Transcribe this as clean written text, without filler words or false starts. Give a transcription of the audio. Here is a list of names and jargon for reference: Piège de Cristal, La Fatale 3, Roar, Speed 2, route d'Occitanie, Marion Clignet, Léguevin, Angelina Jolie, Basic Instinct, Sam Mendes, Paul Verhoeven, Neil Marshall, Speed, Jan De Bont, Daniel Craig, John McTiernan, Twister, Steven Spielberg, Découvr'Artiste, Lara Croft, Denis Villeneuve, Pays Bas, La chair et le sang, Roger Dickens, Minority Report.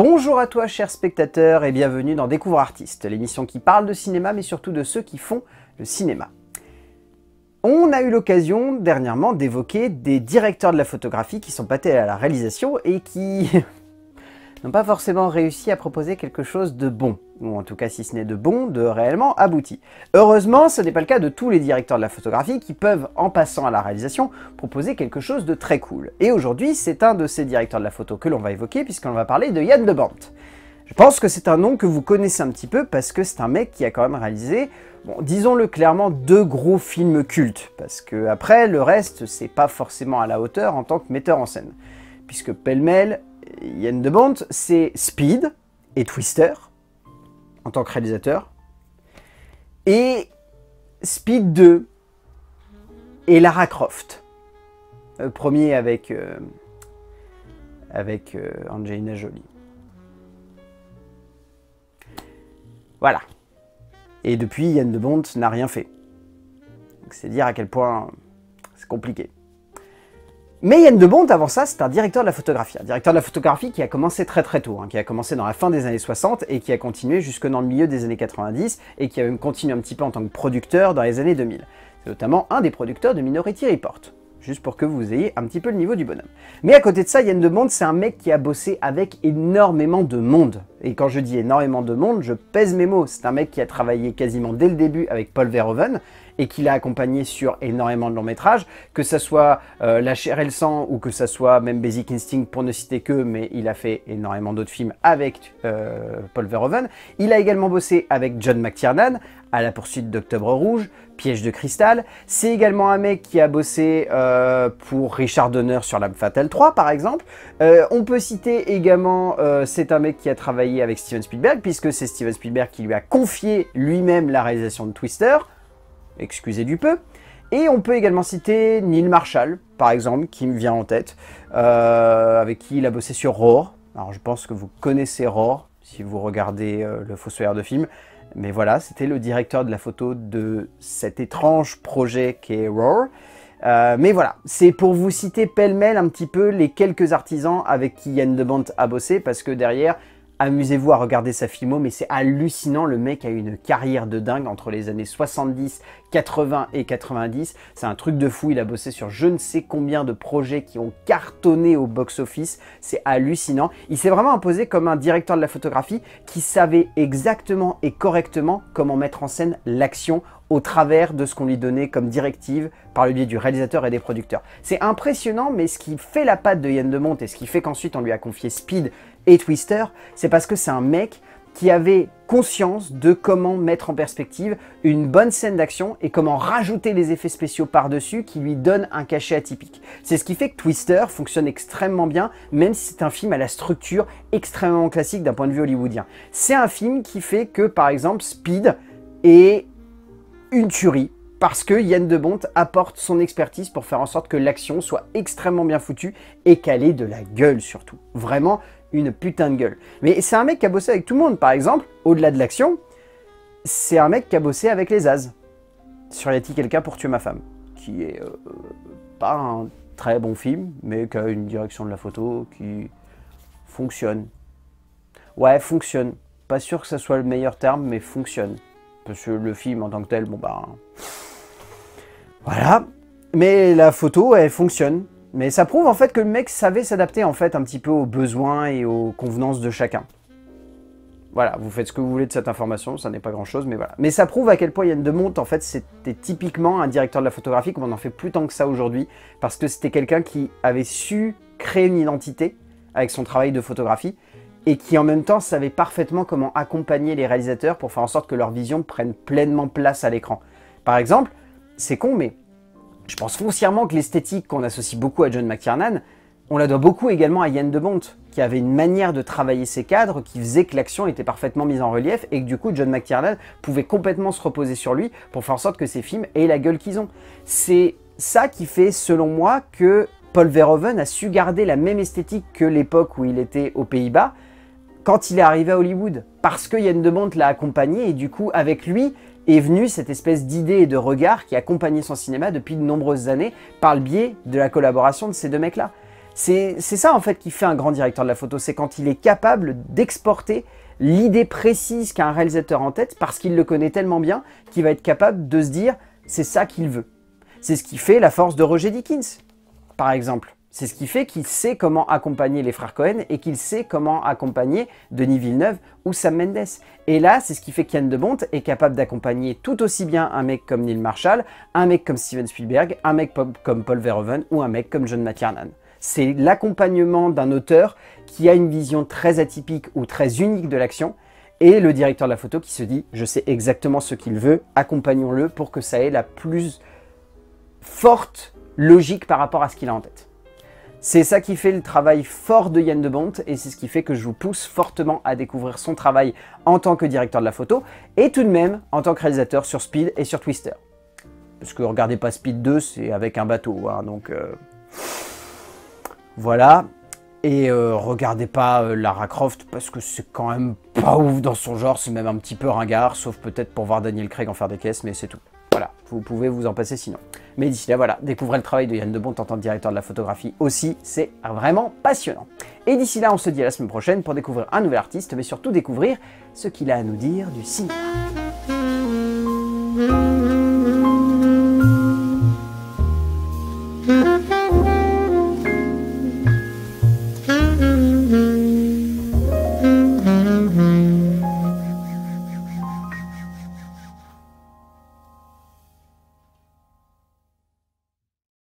Bonjour à toi chers spectateurs et bienvenue dans Découvre Artiste, l'émission qui parle de cinéma mais surtout de ceux qui font le cinéma. On a eu l'occasion dernièrement d'évoquer des directeurs de la photographie qui sont passés à la réalisation et qui n'ont pas forcément réussi à proposer quelque chose de bon, ou en tout cas si ce n'est de bon, de réellement abouti. Heureusement, ce n'est pas le cas de tous les directeurs de la photographie qui peuvent, en passant à la réalisation, proposer quelque chose de très cool. Et aujourd'hui, c'est un de ces directeurs de la photo que l'on va évoquer puisqu'on va parler de Jan De Bont. Je pense que c'est un nom que vous connaissez un petit peu parce que c'est un mec qui a quand même réalisé, bon, disons-le clairement, deux gros films cultes. Parce que après, le reste, c'est pas forcément à la hauteur en tant que metteur en scène. Puisque pêle-mêle, Jan De Bont, c'est Speed et Twister en tant que réalisateur. Et Speed 2 et Lara Croft. Le premier avec, Angelina Jolie. Voilà. Et depuis, Jan De Bont n'a rien fait. C'est dire à quel point c'est compliqué. Mais Jan De Bont, avant ça, c'est un directeur de la photographie. Un directeur de la photographie qui a commencé très tôt, hein, qui a commencé dans la fin des années 60 et qui a continué jusque dans le milieu des années 90 et qui a même continué un petit peu en tant que producteur dans les années 2000. C'est notamment un des producteurs de Minority Report. Juste pour que vous ayez un petit peu le niveau du bonhomme. Mais à côté de ça, Jan De Bont, c'est un mec qui a bossé avec énormément de monde. Et quand je dis énormément de monde, je pèse mes mots. C'est un mec qui a travaillé quasiment dès le début avec Paul Verhoeven et qui l'a accompagné sur énormément de longs métrages, que ça soit La chair et le sang ou que ça soit même Basic Instinct pour ne citer que, mais il a fait énormément d'autres films avec Paul Verhoeven. Il a également bossé avec John McTiernan, À la poursuite d'Octobre Rouge, Piège de Cristal. C'est également un mec qui a bossé pour Richard Donner sur La Fatale 3, par exemple. On peut citer également, c'est un mec qui a travaillé avec Steven Spielberg, puisque c'est Steven Spielberg qui lui a confié lui-même la réalisation de Twister. Excusez du peu. Et on peut également citer Neil Marshall, par exemple, qui me vient en tête, avec qui il a bossé sur Roar. Alors je pense que vous connaissez Roar, si vous regardez le Fossoyeur de film. Mais voilà, c'était le directeur de la photo de cet étrange projet qu'est Roar. Mais voilà, c'est pour vous citer pêle-mêle un petit peu les quelques artisans avec qui Jan De Bont a bossé, parce que derrière, amusez-vous à regarder sa filmo, mais c'est hallucinant, le mec a une carrière de dingue entre les années 70, 80 et 90. C'est un truc de fou, il a bossé sur je ne sais combien de projets qui ont cartonné au box-office. C'est hallucinant. Il s'est vraiment imposé comme un directeur de la photographie qui savait exactement et correctement comment mettre en scène l'action au travers de ce qu'on lui donnait comme directive par le biais du réalisateur et des producteurs. C'est impressionnant, mais ce qui fait la patte de Jan De Bont et ce qui fait qu'ensuite on lui a confié Speed et Twister, c'est parce que c'est un mec qui avait conscience de comment mettre en perspective une bonne scène d'action et comment rajouter les effets spéciaux par-dessus qui lui donnent un cachet atypique. C'est ce qui fait que Twister fonctionne extrêmement bien, même si c'est un film à la structure extrêmement classique d'un point de vue hollywoodien. C'est un film qui fait que, par exemple, Speed est une tuerie, parce que Jan De Bont apporte son expertise pour faire en sorte que l'action soit extrêmement bien foutue et qu'elle ait de la gueule surtout. Vraiment une putain de gueule. Mais c'est un mec qui a bossé avec tout le monde. Par exemple, au-delà de l'action, c'est un mec qui a bossé avec les As. Sur Y a-t-il quelqu'un pour tuer ma femme, qui est pas un très bon film, mais qui a une direction de la photo qui fonctionne. Ouais, fonctionne. Pas sûr que ça soit le meilleur terme, mais fonctionne. Parce que le film en tant que tel, bon bah... Voilà. Mais la photo, elle fonctionne. Mais ça prouve en fait que le mec savait s'adapter en fait un petit peu aux besoins et aux convenances de chacun. Voilà, vous faites ce que vous voulez de cette information, ça n'est pas grand chose, mais voilà. Mais ça prouve à quel point Jan De Bont, en fait, c'était typiquement un directeur de la photographie, comme on n'en fait plus tant que ça aujourd'hui, parce que c'était quelqu'un qui avait su créer une identité avec son travail de photographie, et qui en même temps savait parfaitement comment accompagner les réalisateurs pour faire en sorte que leur vision prenne pleinement place à l'écran. Par exemple, c'est con, mais je pense foncièrement que l'esthétique qu'on associe beaucoup à John McTiernan, on la doit beaucoup également à Jan De Bont, qui avait une manière de travailler ses cadres qui faisait que l'action était parfaitement mise en relief et que du coup John McTiernan pouvait complètement se reposer sur lui pour faire en sorte que ses films aient la gueule qu'ils ont. C'est ça qui fait, selon moi, que Paul Verhoeven a su garder la même esthétique que l'époque où il était aux Pays-Bas, quand il est arrivé à Hollywood, parce que Jan De Bont l'a accompagné et du coup avec lui est venue cette espèce d'idée et de regard qui accompagnait son cinéma depuis de nombreuses années par le biais de la collaboration de ces deux mecs-là. C'est ça en fait qui fait un grand directeur de la photo, c'est quand il est capable d'exporter l'idée précise qu'a un réalisateur en tête parce qu'il le connaît tellement bien qu'il va être capable de se dire c'est ça qu'il veut. C'est ce qui fait la force de Roger Dickens, par exemple. C'est ce qui fait qu'il sait comment accompagner les frères Cohen et qu'il sait comment accompagner Denis Villeneuve ou Sam Mendes. Et là, c'est ce qui fait qu'Jan De Bont est capable d'accompagner tout aussi bien un mec comme Neil Marshall, un mec comme Steven Spielberg, un mec comme Paul Verhoeven ou un mec comme John McTiernan. C'est l'accompagnement d'un auteur qui a une vision très atypique ou très unique de l'action et le directeur de la photo qui se dit « je sais exactement ce qu'il veut, accompagnons-le pour que ça ait la plus forte logique par rapport à ce qu'il a en tête ». C'est ça qui fait le travail fort de Jan De Bont et c'est ce qui fait que je vous pousse fortement à découvrir son travail en tant que directeur de la photo et tout de même en tant que réalisateur sur Speed et sur Twister. Parce que regardez pas Speed 2, c'est avec un bateau, hein, donc voilà. Et regardez pas Lara Croft parce que c'est quand même pas ouf dans son genre, c'est même un petit peu ringard, sauf peut-être pour voir Daniel Craig en faire des caisses, mais c'est tout. Voilà, vous pouvez vous en passer sinon. Mais d'ici là, voilà, découvrez le travail de Jan De Bont en tant que directeur de la photographie aussi, c'est vraiment passionnant. Et d'ici là, on se dit à la semaine prochaine pour découvrir un nouvel artiste, mais surtout découvrir ce qu'il a à nous dire du cinéma.